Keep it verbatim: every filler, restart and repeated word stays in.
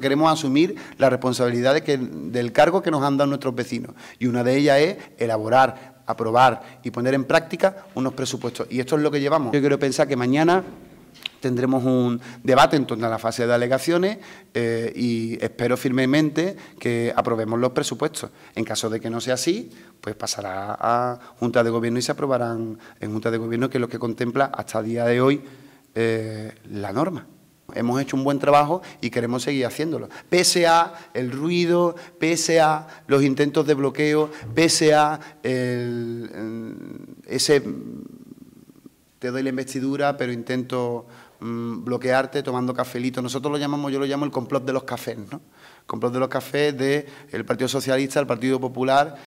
Queremos asumir la responsabilidad de que, del cargo que nos han dado nuestros vecinos, y una de ellas es elaborar, aprobar y poner en práctica unos presupuestos, y esto es lo que llevamos. Yo quiero pensar que mañana tendremos un debate en torno a la fase de alegaciones eh, y espero firmemente que aprobemos los presupuestos. En caso de que no sea así, pues pasará a Junta de Gobierno y se aprobarán en Junta de Gobierno, que es lo que contempla hasta el día de hoy eh, la norma. Hemos hecho un buen trabajo y queremos seguir haciéndolo, pese a el ruido, pese a los intentos de bloqueo, pese a el, ese te doy la investidura pero intento mmm, bloquearte tomando cafelito. Nosotros lo llamamos, yo lo llamo el complot de los cafés, ¿no? El complot de los cafés del Partido Socialista, el Partido Popular.